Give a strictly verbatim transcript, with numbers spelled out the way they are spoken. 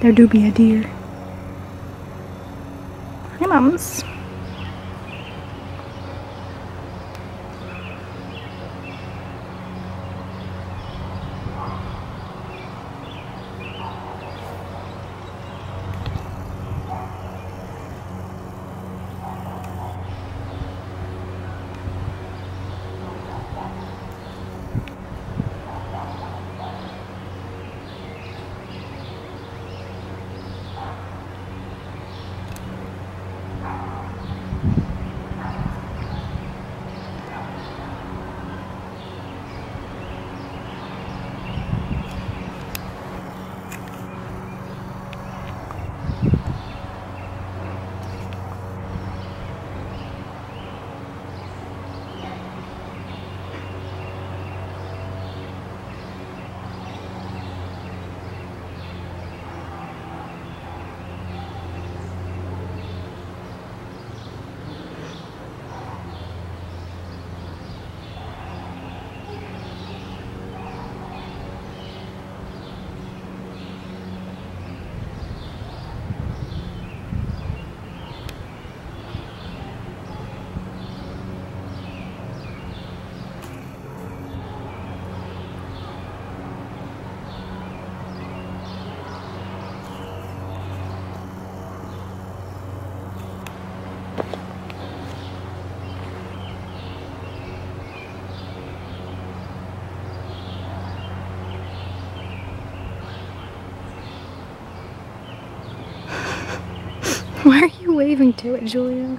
there do be a deer. Hi, mums. Why are you waving to it, Giulia?